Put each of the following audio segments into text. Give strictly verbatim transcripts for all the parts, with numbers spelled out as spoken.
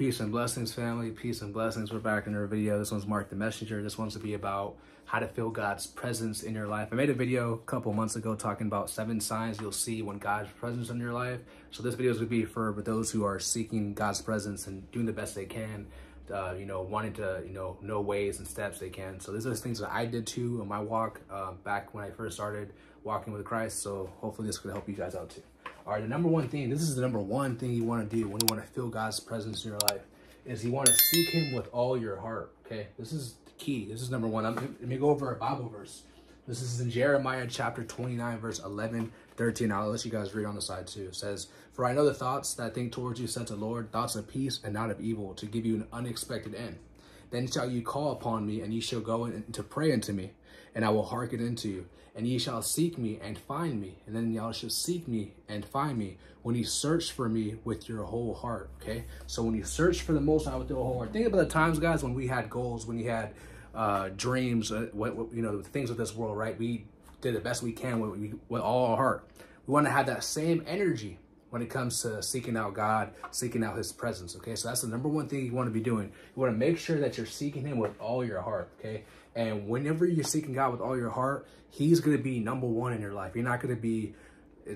Peace and blessings, family. Peace and blessings. We're back in our video. This one's Mark the Messenger. This one's to be about how to feel God's presence in your life. I made a video a couple months ago talking about seven signs you'll see when God's presence in your life. So this video is going to be for those who are seeking God's presence and doing the best they can, uh, you know, wanting to, you know, know ways and steps they can. So these are the things that I did too on my walk uh, back when I first started walking with Christ. So hopefully this could help you guys out too. All right, the number one thing, this is the number one thing you want to do when you want to feel God's presence in your life, is you want to seek him with all your heart, okay? This is the key. This is number one. I'm, let me go over a Bible verse. This is in Jeremiah chapter twenty-nine, verse eleven, thirteen. I'll let you guys read on the side too. It says, "For I know the thoughts that I think towards you, said the Lord, thoughts of peace and not of evil, to give you an unexpected end. Then shall you call upon me, and ye shall go in to pray unto me, and I will hearken unto you. And ye shall seek me and find me, and then y'all shall seek me and find me, when ye search for me with your whole heart." Okay, so when you search for the Most High with your whole heart, think about the times, guys, when we had goals, when you had uh, dreams, uh, what, what, you know, things with this world, right? We did the best we can with, we, with all our heart. We want to have that same energy when it comes to seeking out God, seeking out his presence, okay? So that's the number one thing you want to be doing. You want to make sure that you're seeking him with all your heart, okay? And whenever you're seeking God with all your heart, he's going to be number one in your life. You're not going to be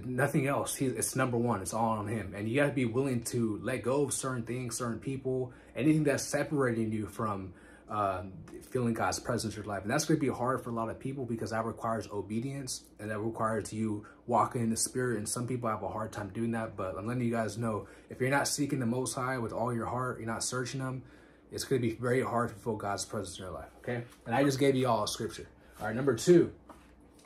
nothing else. He, it's number one. It's all on him. And you got to be willing to let go of certain things, certain people, anything that's separating you from um, feeling God's presence in your life. And that's going to be hard for a lot of people, because that requires obedience, and that requires you walking in the Spirit. And some people have a hard time doing that. But I'm letting you guys know, if you're not seeking the Most High with all your heart, you're not searching him, it's going to be very hard to fulfill God's presence in your life, okay? And I just gave you all a scripture. All right, number two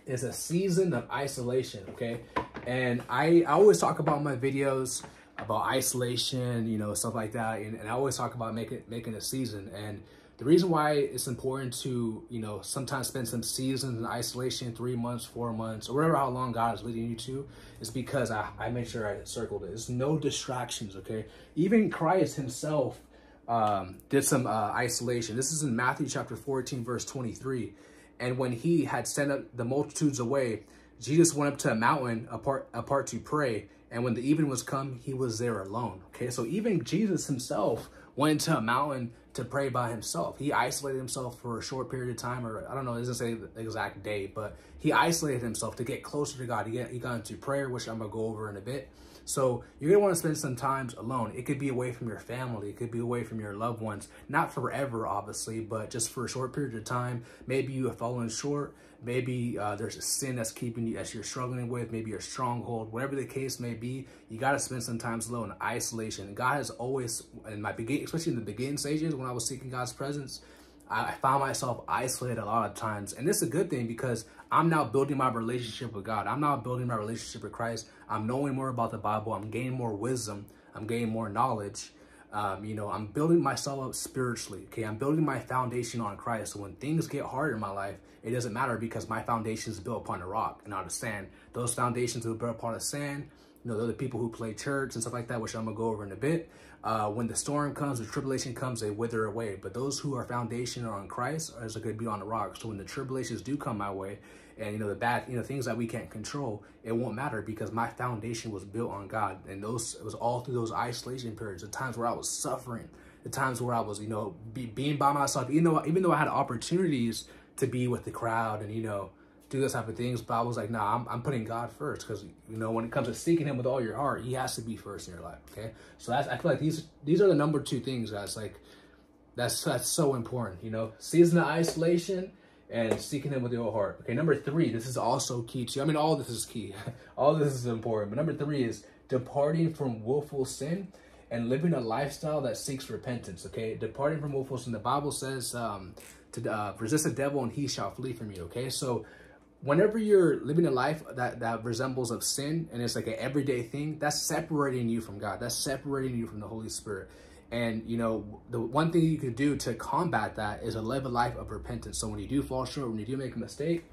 is a season of isolation, okay? And I, I always talk about my videos about isolation, you know, stuff like that. And, and I always talk about making making a season. And the reason why it's important to, you know, sometimes spend some seasons in isolation, three months, four months, or whatever, how long God is leading you to, is because I, I made sure I circled it. There's no distractions, okay? Even Christ himself Um, did some uh, isolation. This is in Matthew chapter fourteen, verse twenty-three. "And when he had sent up the multitudes away, Jesus went up to a mountain apart, apart to pray. And when the evening was come, he was there alone." Okay, so even Jesus himself went to a mountain to pray by himself. He isolated himself for a short period of time, or I don't know, it doesn't say the exact day, but he isolated himself to get closer to God. He, get, he got into prayer, which I'm going to go over in a bit. So you're going to want to spend some time alone. It could be away from your family. It could be away from your loved ones. Not forever, obviously, but just for a short period of time. Maybe you have fallen short. Maybe uh, there's a sin that's keeping you, that you're struggling with. Maybe your stronghold. Whatever the case may be, you got to spend some time alone, isolation. And God has always, in my beginning, especially in the beginning stages when I was seeking God's presence, I found myself isolated a lot of times. And this is a good thing, because I'm now building my relationship with God. I'm now building my relationship with Christ. I'm knowing more about the Bible. I'm gaining more wisdom. I'm gaining more knowledge. Um, you know, I'm building myself up spiritually. Okay, I'm building my foundation on Christ. So when things get hard in my life, it doesn't matter, because my foundation is built upon a rock and not a sand. Those foundations are built upon a sand. You know, they're the people who play church and stuff like that, which I'm going to go over in a bit. Uh, when the storm comes, the tribulation comes, they wither away. But those who are foundation are on Christ are going to be on the rock. So when the tribulations do come my way, and, you know, the bad, you know, things that we can't control, it won't matter, because my foundation was built on God. And those, it was all through those isolation periods, the times where I was suffering, the times where I was, you know, be, being by myself, even though, even though I had opportunities to be with the crowd and, you know, do those type of things. But I was like, nah, I'm, I'm putting God first, because, you know, when it comes to seeking him with all your heart, he has to be first in your life, okay? So that's, I feel like these these are the number two things, guys. Like, that's that's so important, you know? Season of isolation and seeking him with your heart. Okay, number three, this is also key too. I mean, all this is key. All this is important. But number three is departing from willful sin and living a lifestyle that seeks repentance, okay? Departing from willful sin. The Bible says um, to uh, resist the devil and he shall flee from you, okay? So whenever you're living a life that, that resembles of sin, and it's like an everyday thing, that's separating you from God. That's separating you from the Holy Spirit. And, you know, the one thing you could do to combat that is to live a life of repentance. So when you do fall short, when you do make a mistake,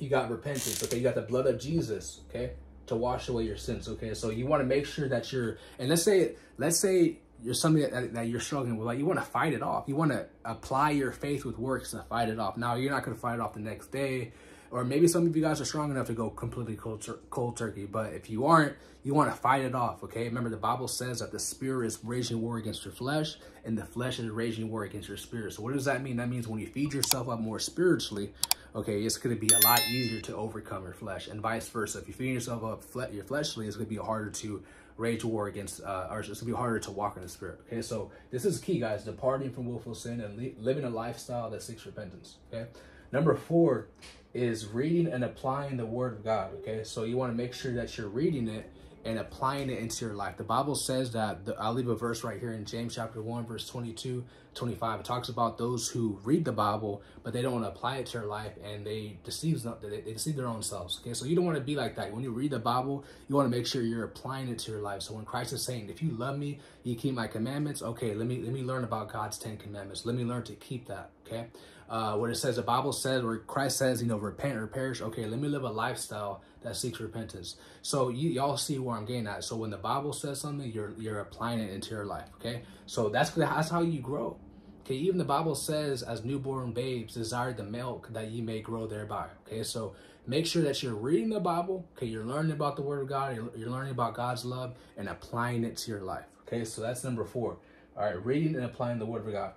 you got repentance, okay? You got the blood of Jesus, okay, to wash away your sins, okay? So you want to make sure that you're, and let's say, let's say you're something that, that you're struggling with, like you want to fight it off. You want to apply your faith with works to fight it off. Now, you're not going to fight it off the next day. Or maybe some of you guys are strong enough to go completely cold, tur cold turkey. But if you aren't, you want to fight it off, okay? Remember, the Bible says that the spirit is raging war against your flesh, and the flesh is raging war against your spirit. So what does that mean? That means when you feed yourself up more spiritually, okay, it's going to be a lot easier to overcome your flesh, and vice versa. If you feed yourself up fle your fleshly, it's going to be harder to rage war against, uh, or it's going to be harder to walk in the spirit, okay? So this is key, guys, departing from willful sin and li living a lifestyle that seeks repentance, okay? Number four is reading and applying the word of God, okay? So you want to make sure that you're reading it and applying it into your life. The Bible says that, the, I'll leave a verse right here in James chapter one, verse twenty-two, twenty-five. It talks about those who read the Bible, but they don't apply it to their life, and they deceive, they deceive their own selves, okay? So you don't want to be like that. When you read the Bible, you want to make sure you're applying it to your life. So when Christ is saying, if you love me, you keep my commandments, okay, let me, let me learn about God's ten commandments. Let me learn to keep that, okay? Uh, what it says, the Bible says, where Christ says, you know, repent or perish. Okay, let me live a lifestyle that seeks repentance. So y'all see where I'm getting at. So when the Bible says something, you're you're applying it into your life. Okay, so that's that's how you grow. Okay, even the Bible says, as newborn babes, desire the milk that ye may grow thereby. Okay, so make sure that you're reading the Bible. Okay, you're learning about the Word of God. You're, you're learning about God's love and applying it to your life. Okay, so that's number four. All right, reading and applying the Word of God.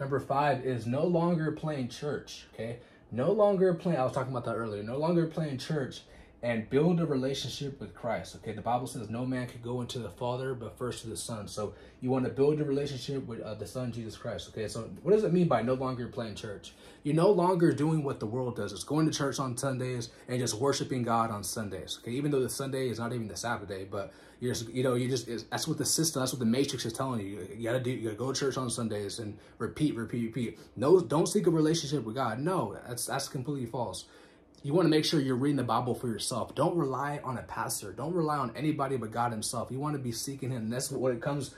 Number five is no longer playing church, okay? No longer playing, I was talking about that earlier, no longer playing church and build a relationship with Christ, okay? The Bible says no man could go into the Father but first to the Son. So you want to build a relationship with uh, the Son, Jesus Christ, okay? So what does it mean by no longer playing church? You're no longer doing what the world does. It's going to church on Sundays and just worshiping God on Sundays, okay? Even though the Sunday is not even the Sabbath day, but You're just, you know, you just, it's, that's what the system, that's what the matrix is telling you. You gotta do, you gotta go to church on Sundays and repeat, repeat, repeat. No, don't seek a relationship with God. No, that's, that's completely false. You want to make sure you're reading the Bible for yourself. Don't rely on a pastor. Don't rely on anybody but God himself. You want to be seeking him. That's what it comes,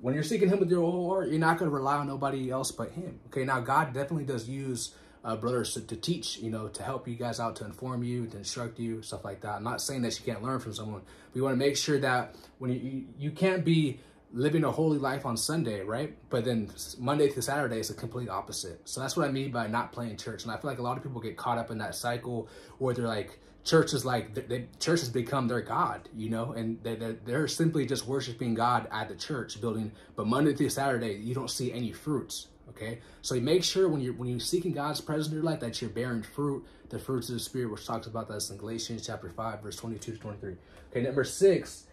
when you're seeking him with your whole heart, you're not going to rely on nobody else but him. Okay, now God definitely does use Uh, brothers to, to teach, you know, to help you guys out, to inform you, to instruct you, stuff like that. I'm not saying that you can't learn from someone, but you want to make sure that when you, you, you can't be living a holy life on Sunday, right? But then Monday to Saturday is the complete opposite. So that's what I mean by not playing church. And I feel like a lot of people get caught up in that cycle where they're like, church is like, they, they, church has become their God, you know, and they, they're, they're simply just worshiping God at the church building. But Monday through Saturday, you don't see any fruits. Okay, so you make sure when you're when you're seeking God's presence in your life that you're bearing fruit, the fruits of the Spirit, which talks about that in Galatians chapter five, verse twenty-two to twenty-three. Okay, number six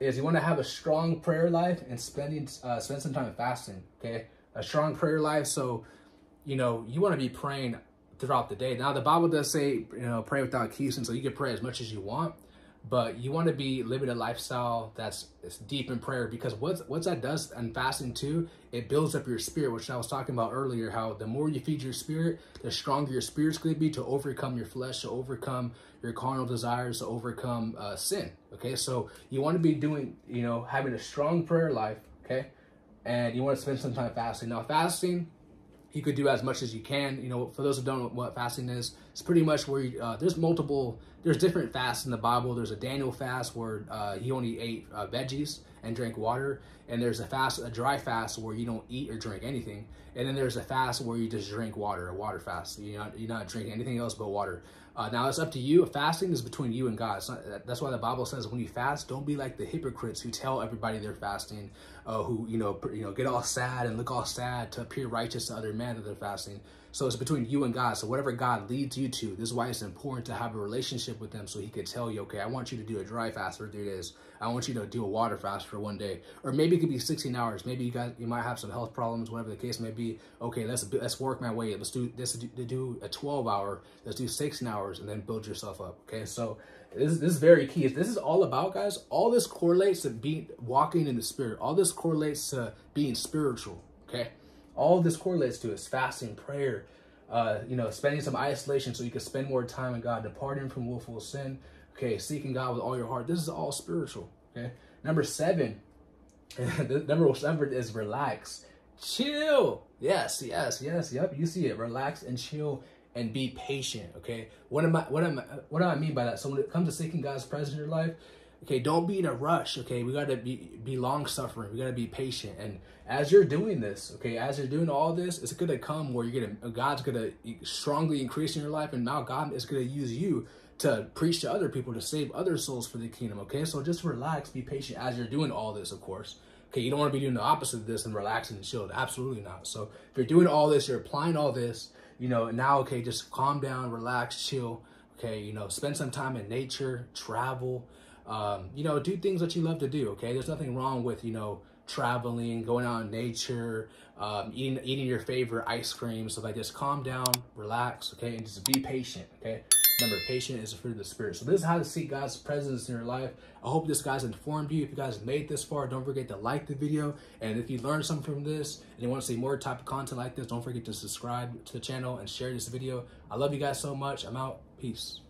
is you want to have a strong prayer life and spending uh, spend some time fasting. Okay, a strong prayer life. So, you know, you want to be praying throughout the day. Now the Bible does say, you know, pray without ceasing, so you can pray as much as you want. But you want to be living a lifestyle that's it's deep in prayer, because what's, what that does, and fasting too, it builds up your spirit, which I was talking about earlier, how the more you feed your spirit, the stronger your spirit's going to be to overcome your flesh, to overcome your carnal desires, to overcome uh, sin, okay? So you want to be doing, you know, having a strong prayer life, okay? And you want to spend some time fasting. Now, fasting, you could do as much as you can. You know, for those who don't know what fasting is, it's pretty much where you, uh, there's multiple, there's different fasts in the Bible. There's a Daniel fast where uh, he only ate uh, veggies and drank water. And there's a fast, a dry fast where you don't eat or drink anything. And then there's a fast where you just drink water, a water fast. You're not, you're not drinking anything else but water. Uh, now it's up to you. Fasting is between you and God. Not, that's why the Bible says when you fast, don't be like the hypocrites who tell everybody they're fasting, uh, who you know you know get all sad and look all sad to appear righteous to other men that they're fasting. So it's between you and God. So whatever God leads you to, this is why it's important to have a relationship with him, so he could tell you, okay, I want you to do a dry fast for three days. I want you to do a water fast for one day, or maybe it could be sixteen hours. Maybe you guys you might have some health problems, whatever the case may be. Okay, let's let's work my way. Let's do this. Do a twelve hour. Let's do sixteen hours, and then build yourself up. Okay, so this this is very key. This is all about, guys. All this correlates to being walking in the spirit. All this correlates to being spiritual. Okay. All this correlates to is fasting, prayer, uh, you know, spending some isolation so you can spend more time with God, departing from willful sin, okay, seeking God with all your heart. This is all spiritual, okay? Number seven, number seven is relax, chill. Yes, yes, yes, yep, you see it. Relax and chill and be patient, okay? What am I, what am I, what do I mean by that? So when it comes to seeking God's presence in your life, Okay, don't be in a rush. Okay, we gotta be be long suffering. We gotta be patient. And as you're doing this, okay, as you're doing all this, it's gonna come where you're gonna God's gonna strongly increase in your life, and now God is gonna use you to preach to other people, to save other souls for the kingdom. Okay, so just relax, be patient as you're doing all this, of course. Okay, you don't want to be doing the opposite of this and relaxing and chilled. Absolutely not. So if you're doing all this, you're applying all this, you know, now, okay, just calm down, relax, chill. Okay, you know, spend some time in nature, travel, um, you know, do things that you love to do. Okay, there's nothing wrong with, you know, traveling, going out in nature, um, eating, eating your favorite ice cream. So like, just calm down, relax, okay, and just be patient, okay? Remember, patient is the fruit of the Spirit. So this is how to seek God's presence in your life. I hope this guy's informed you. If you guys made it this far, don't forget to like the video. And if you learned something from this and you want to see more type of content like this, don't forget to subscribe to the channel and share this video. I love you guys so much. I'm out. Peace.